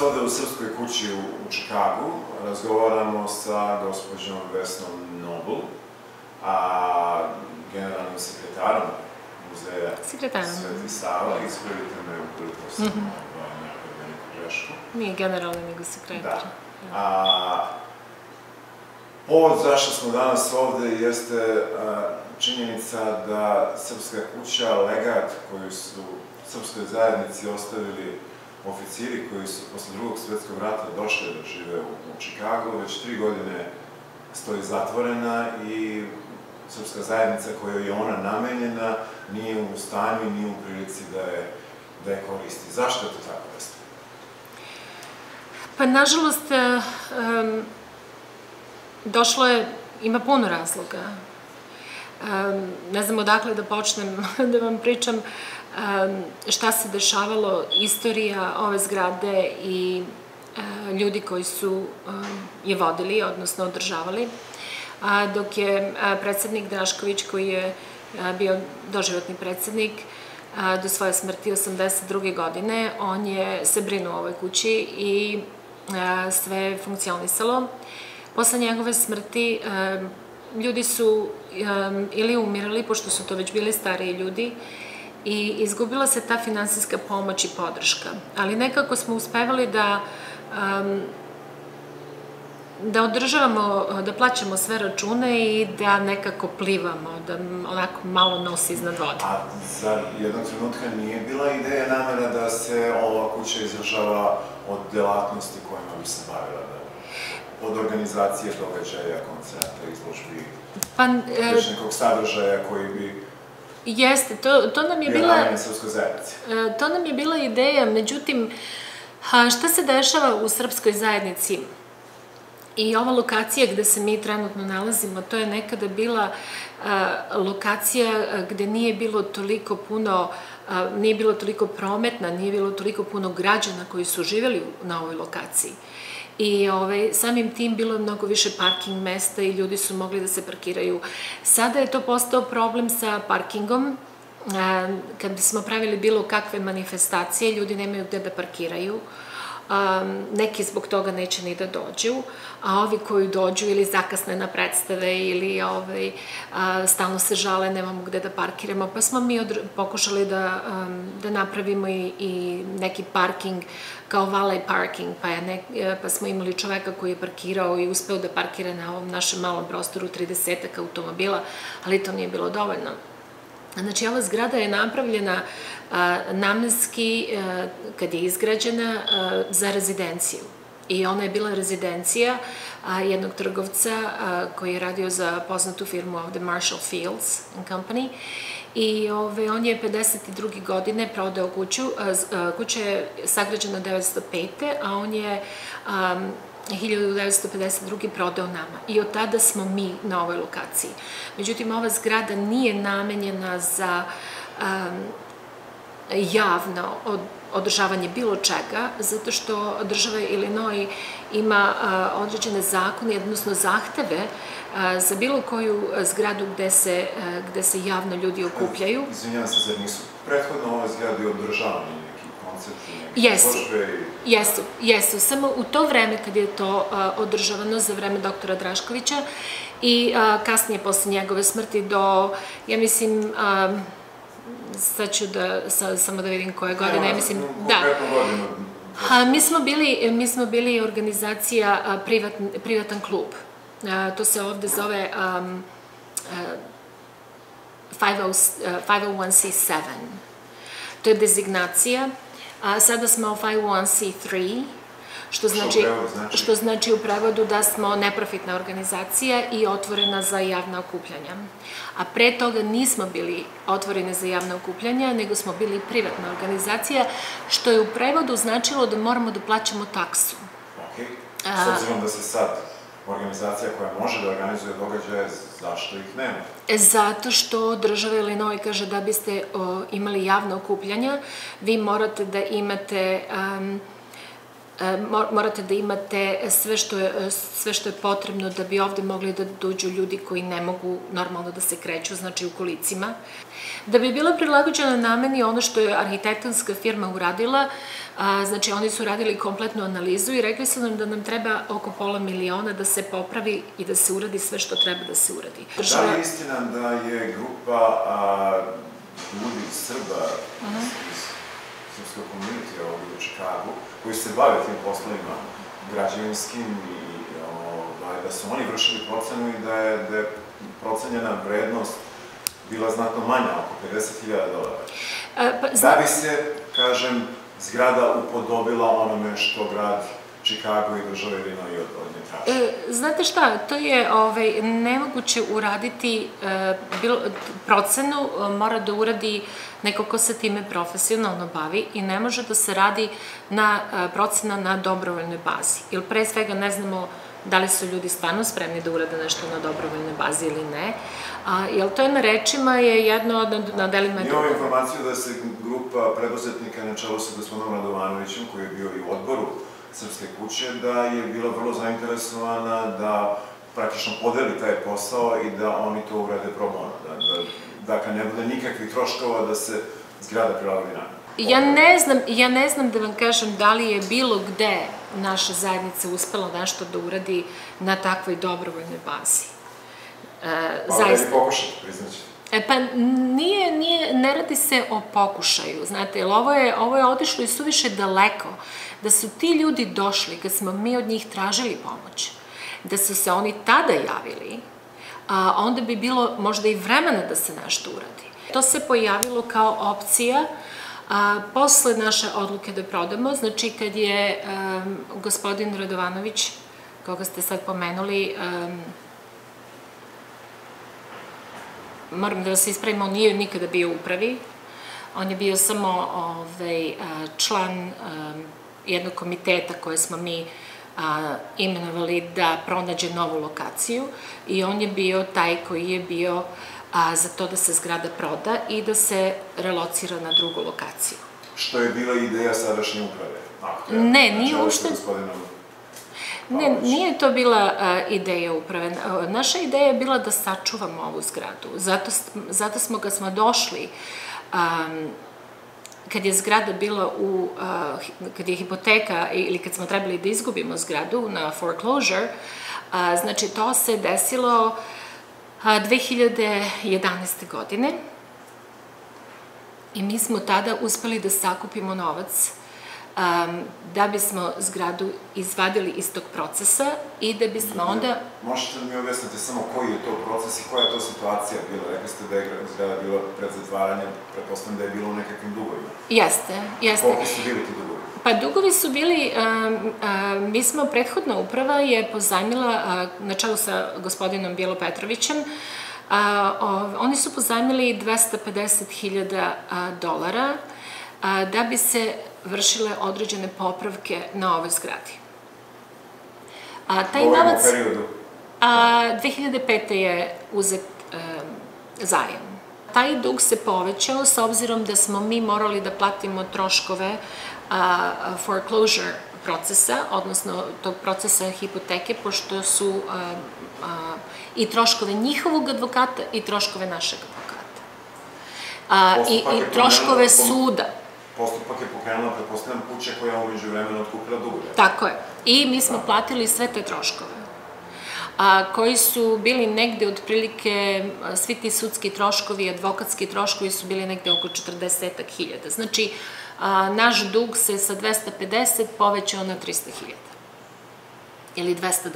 Danas ovde u Srpskoj kući u Čikagu razgovaramo sa gospođom Vesnom Noble, generalnim sekretarom muzeja Sveti Sava. Ispravite me ukoliko sam neku grešku. Nije generalni, nego sekretar. Povod zašto smo danas ovde jeste činjenica da Srpska kuća, legat koju su srpskoj zajednici ostavili oficiri koji su posle Drugog svjetskog rata došli da žive u Čikagu, već 3 godine stoji zatvorena i srpska zajednica kojoj je ona namenjena nije u stanju i nije u prilici da je koristi. Zašto je to tako, Vesna? Pa, nažalost, ima puno razloga. Ne znam odakle da počnem da vam pričam šta se dešavalo, istorija ove zgrade i ljudi koji su je vodili, odnosno održavali, dok je predsednik Drašković, koji je bio doživotni predsednik do svoje smrti 1982. godine, on je se brinuo o ovoj kući i sve je funkcionisalo. Posle njegove smrti ljudi su ili umirali, pošto su to već bili stariji ljudi, i izgubila se ta finansijska pomoć i podrška. Ali nekako smo uspevali da održavamo, da plaćamo sve račune i da nekako plivamo, da onako malo nosi iznad vode. A za jednog trenutka nije bila ideja, namera da se ova kuća izražava od delatnosti kojima bi se bavila, od organizacije događaja, koncerta, izložbi, još nekog sadržaja koji bi... Jeste, to nam je bila ideja. Međutim, šta se dešava u srpskoj zajednici? I ova lokacija gde se mi trenutno nalazimo, to je nekada bila lokacija gde nije bilo toliko prometna, nije bilo toliko puno građana koji su živjeli na ovoj lokaciji. I samim tim bilo je mnogo više parking mesta i ljudi su mogli da se parkiraju. Sada je to postao problem sa parkingom. Kad smo pravili bilo kakve manifestacije, ljudi nemaju gde da parkiraju. Neki zbog toga neće ni da dođu, a ovi koji dođu ili zakasne na predstave ili stalno se žale, nemamo gde da parkiramo, pa smo mi pokušali da napravimo i neki parking kao valet parking, pa smo imali čoveka koji je parkirao i uspeo da parkira na ovom našem malom prostoru 30-ak automobila, ali to nije bilo dovoljno. Znači, ova zgrada je napravljena namenski, kad je izgrađena, za rezidenciju. I ona je bila rezidencija jednog trgovca koji je radio za poznatu firmu ovde, Marshall Fields and Company. I on je 1952. godine prodao kuću. Kuća je sagrađena 1905. a on je 1952. prodao nama. I od tada smo mi na ovoj lokaciji. Međutim, ova zgrada nije namenjena za javno održavanje bilo čega, zato što država Illinois ima određene zakone, odnosno zahteve za bilo koju zgradu gde se javno ljudi okupljaju. Izvinjavam se, zar nisu prethodno ove zgrade održavane? Jesu, samo u to vreme kad je to održavano za vreme doktora Draškovića i kasnije posle njegove smrti do, ja mislim, sad ću samo da vidim koje godine, ja mislim, da. Mi smo bili organizacija Privatan klub, to se ovde zove 501c7. To je dezignacija. Sada smo 501c3, što znači u prevodu da smo neprofitna organizacija i otvorena za javna okupljanja. A pre toga nismo bili otvorene za javna okupljanja, nego smo bili privatna organizacija, što je u prevodu značilo da moramo da plaćamo taksu. Ok, s obzirom da se sad organizacija koja može da organizuje događaje, zašto ih nema? Zato što država Illinois kaže da biste imali javno okupljanja, vi morate da imate morate da imate sve što je potrebno da bi ovde mogli da dođu ljudi koji ne mogu normalno da se kreću, znači u kolicima. Da bi bilo prilagođeno nameni ono što je arhitektonska firma uradila, znači oni su radili kompletnu analizu i rekli su nam da nam treba oko $500,000 da se popravi i da se uradi sve što treba da se uradi. Da li je istina da je grupa ljudi Srba srpskoj komunitije ovdje u Čikagu, koji se bave tim poslovima građevinskim i da su oni vršili procenu i da je procenjena vrednost bila znatno manja, oko $50,000. Da bi se, kažem, zgrada upodobila onome što grad Čikago i država Illinois i od nje traži. Znate šta, to je nemoguće uraditi procenu, mora da uradi neko ko se time profesionalno bavi i ne može da se radi procena na dobrovoljnoj bazi. Jer pre svega ne znamo da li su ljudi stvarno spremni da urade nešto na dobrovoljnoj bazi ili ne. Jer to je na rečima je jedno, na delima je drugo. Imamo informaciju da se grupa preduzetnika na čelu sa gospodinom Radovanovićem, koji je bio i u odboru Srpske kuće, da je bila vrlo zainteresovana da praktično podeli taj posao i da oni to urade pro bono. Dakle, ne bude nikakvih troškova da se zgrada prilagodi nameni. Ja ne znam da vam kažem da li je bilo gde naša zajednica uspela nešto da uradi na takvoj dobrovoljnoj bazi. Pa da li pokušati, priznaćete? Pa ne radi se o pokušaju, znate, jer ovo je otišlo i suviše daleko, da su ti ljudi došli kad smo mi od njih tražili pomoć, da su se oni tada javili, onda bi bilo možda i vremena da se nešto uradi. To se pojavilo kao opcija posle naše odluke da prodamo, znači kad je gospodin Radovanović, koga ste sad pomenuli, moram da vas ispravim, on nije nikada bio u upravi, on je bio samo član jednog komiteta koje smo mi imenovali da pronađe novu lokaciju i on je bio taj koji je bio za to da se zgrada proda i da se relocira na drugu lokaciju. Što je bila ideja sadašnje uprave? Ne, nije uopšte... Ne, nije to bila ideja uprave. Naša ideja je bila da sačuvamo ovu zgradu. Zato smo kad smo došli, kad je zgrada bila u, kad je hipoteka ili kad smo trebali da izgubimo zgradu na foreclosure, znači to se desilo 2011. godine i mi smo tada uspeli da sakupimo novac da bismo zgradu izvadili iz tog procesa i da bismo onda... Možete mi objasniti samo koji je to proces i koja je to situacija bila? Rekli ste da je zgrada bila pred zatvaranjem, pretpostavljam da je bilo u nekakvim dugovima. Jeste, jeste. Koliko su bili ti dugovi? Pa dugovi su bili... Mi smo, prethodna uprava je pozajmila, na čelu sa gospodinom Bilo Petrovićem, oni su pozajmili $250,000 da bi se vršile određene popravke na ovoj zgradi. U ovom periodu? 2005. je uzet zajam. Taj dug se povećao s obzirom da smo mi morali da platimo troškove foreclosure procesa, odnosno tog procesa hipoteke, pošto su i troškove njihovog advokata i troškove našeg advokata. I troškove suda. Postupak je pokrenula, pretpostavljam, kuća koja je umeđu vremena otkupila dugove. Tako je. I mi smo platili sve te troškove, koji su bili negde otprilike, svi ti sudski troškovi i advokatski troškovi su bili negde oko 40.000. Znači, naš dug se sa 250 povećao na 300.000. Ili 290,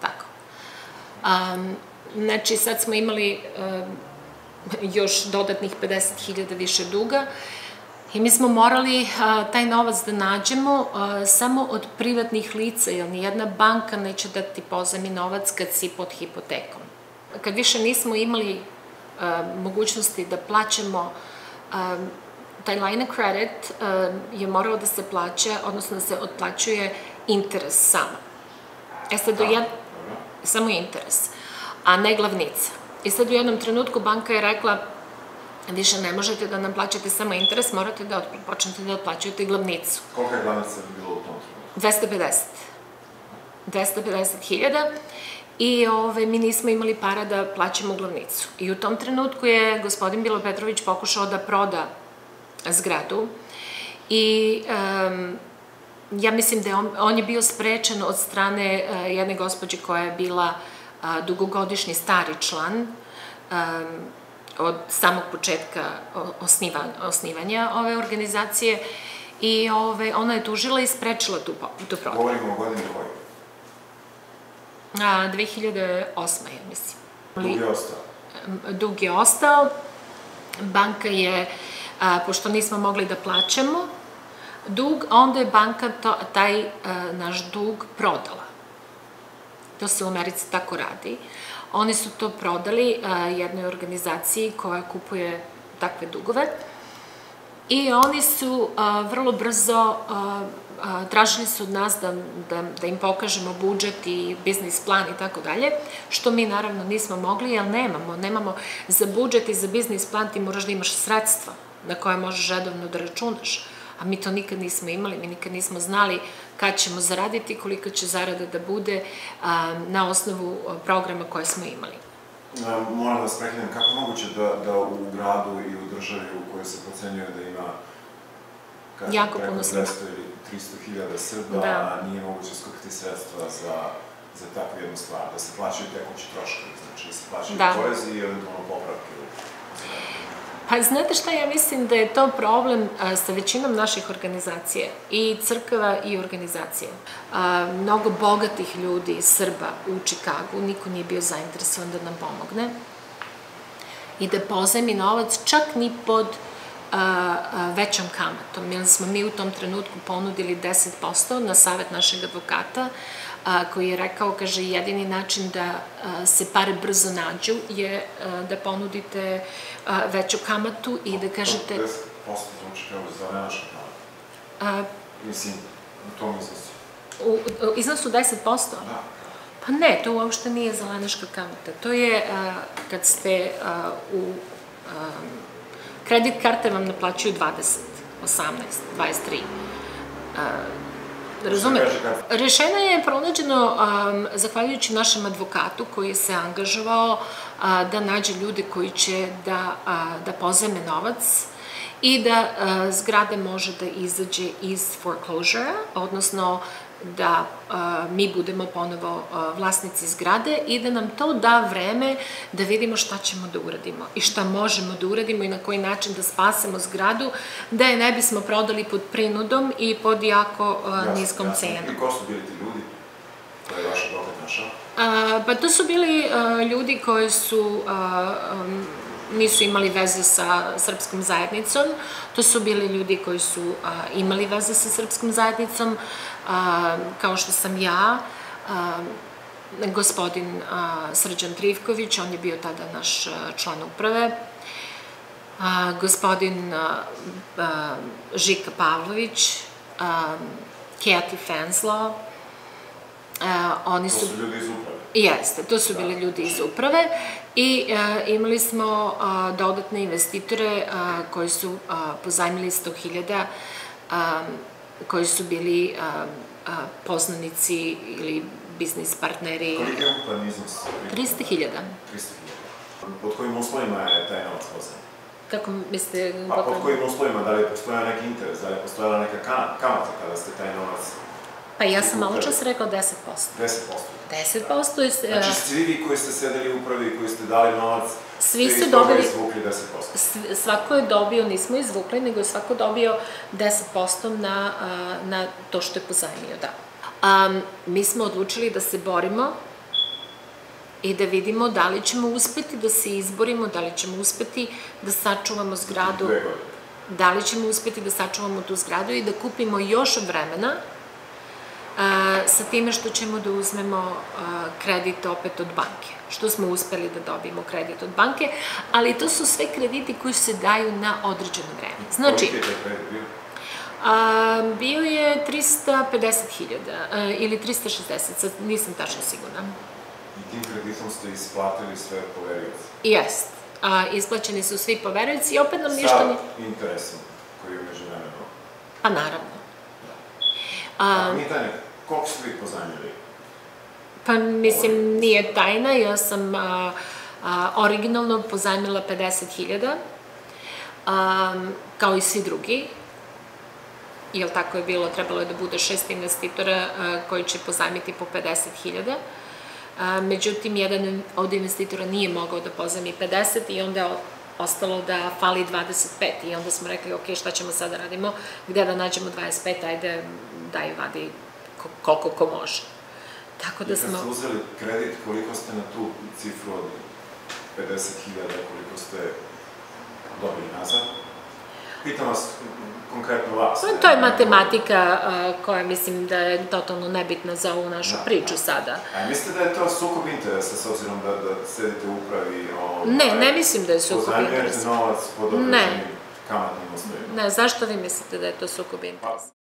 tako. Znači, sad smo imali još dodatnih 50.000 više duga, i mi smo morali taj novac da nađemo samo od privatnih lica, jer nijedna banka neće da ti pozajmi novac kad si pod hipotekom. Kad više nismo imali mogućnosti da plaćamo, taj line of credit je morao da se plaća, odnosno da se otplaćuje interes samo. E sad, samo interes, a ne glavnica. I sad u jednom trenutku banka je rekla, više ne možete da nam plaćate samo interes, morate da počnete da otplaćujete glavnicu. Koliko je glavnica bilo u tom trenutku? 250.000 i mi nismo imali para da plaćamo glavnicu. I u tom trenutku je gospodin Bilo Petrović pokušao da proda zgradu i ja mislim da je on je bio sprečen od strane jedne gospođe koja je bila dugogodišnji stari član od samog početka osnivanja ove organizacije i ona je tužila i sprečila tu prodaju. Govorimo o godini koji? 2008. ja mislim. Dug je ostao? Dug je ostao. Banka je, pošto nismo mogli da plaćamo dug, onda je banka taj naš dug prodala. To se u Americi tako radi. Oni su to prodali jednoj organizaciji koja kupuje takve dugove i oni su vrlo brzo tražili su od nas da im pokažemo budžet i biznis plan i tako dalje, što mi naravno nismo mogli jer nemamo za budžet i za biznis plan ti moraš da imaš sredstva na koje možeš redovno da računaš, a mi to nikad nismo imali, mi nikad nismo znali kad ćemo zaraditi, koliko će zarada da bude na osnovu programa koje smo imali. Moram da se prekinem, kako je moguće da u gradu i u državi u kojoj se procenjuje da ima preko 200 ili 300.000 Srba, a nije moguće skupiti sredstva za takvu jednu stvar, da se plaćaju tekući troškovi, znači da se plaćaju porezi i eventualno popravke u zemlji. Pa znate šta, ja mislim da je to problem sa većinom naših organizacija, i crkava i organizacija. Mnogo bogatih ljudi iz Srba u Čikagu, niko nije bio zainteresovan da nam pomogne i da pozajmi novac čak ni pod većom kamatom, jer smo mi u tom trenutku ponudili 10% na savet našeg advokata koji je rekao, kaže, jedini način da se pare brzo nađu je da ponudite veću kamatu i da kažete... 10% zvuči za naša kamata. Mislim, u tom iznosu. U iznosu 10%? Da. Pa ne, to uopšte nije zelenaška kamata. To je kad ste u... Kredit karte vam naplaćuju 20, 18, 23. Razumete? Rešenje je pronađeno zahvaljujući našem advokatu koji se angažovao da nađe ljude koji će da pozajme novac i da zgrada može da izađe iz foreclosure, odnosno da mi budemo ponovo vlasnici zgrade i da nam to da vreme da vidimo šta ćemo da uradimo i šta možemo da uradimo i na koji način da spasemo zgradu, da je ne bismo prodali pod prinudom i pod jako niskom cenom. I ko su bili ti ljudi koji je vaš advokat našao? Pa to su bili ljudi koji nisu imali veze sa srpskom zajednicom. To su bili ljudi koji su imali veze sa srpskom zajednicom, kao što sam ja, gospodin Srđan Trivković, on je bio tada naš član uprave, gospodin Žika Pavlović, Keti Fenslo. To su ljudi iz uprave? Jeste, to su bili ljudi iz uprave i imali smo dodatne investitore koji su pozajmili 100.000, koji su bili poznanici ili biznis partneri. Koliko je ukupan iznos? 300.000. Pod kojim uslovima je taj novac pozajmljen? Kako mislite? Pa pod kojim uslovima, da li je postojao neki interes, da li je postojala neka kamata kada ste taj novac? Pa ja sam malo čas rekao 10%. 10%? Znači svi vi koji ste sedeli u upravi i koji ste dali novac, svi ste izvukli 10%? Svako je dobio, nismo izvukli, nego je svako dobio 10% na to što je pozajmio, da. Mi smo odlučili da se borimo i da vidimo da li ćemo uspeti da se izborimo, da li ćemo uspeti da sačuvamo zgradu, da li ćemo uspeti da sačuvamo tu zgradu i da kupimo još vremena sa time što ćemo da uzmemo kredit opet od banke, što smo uspeli da dobijemo kredit od banke, ali to su sve krediti koji se daju na određeno vreme. Znači, bio je 350.000 ili 360, sad nisam tačno sigurna. I tim kreditom ste isplatili sve poverioce? Jest, isplaćeni su svi poverioci i opet nam ništa... Sa interesom koji je umeđu vremenu? Pa naravno. Pitanje, koliko ste vi pozajmili? Pa mislim, nije tajna, ja sam originalno pozajmila 50.000, kao i svi drugi. Jel tako je bilo, trebalo je da bude 6 investitora koji će pozajmiti po 50.000. Međutim, jedan od investitora nije mogao da pozajmi 50 i onda je ostalo da fali 25 i onda smo rekli, ok, šta ćemo sad da radimo, gde da nađemo 25, ajde daj vadi koliko ko može. Tako da smo... I kad ste uzeli kredit, koliko ste na tu cifru od 50.000, koliko ste dobili nazad? Pitam vas konkretno vas. To je matematika koja mislim da je totalno nebitna za ovu našu priču sada. A mislite da je to sukob interesa s obzirom da sedite u upravi? Ne, ne mislim da je sukob interesa. Pozajmljujete novac pod određenim kamatnim osnovima? Ne, zašto vi mislite da je to sukob interesa?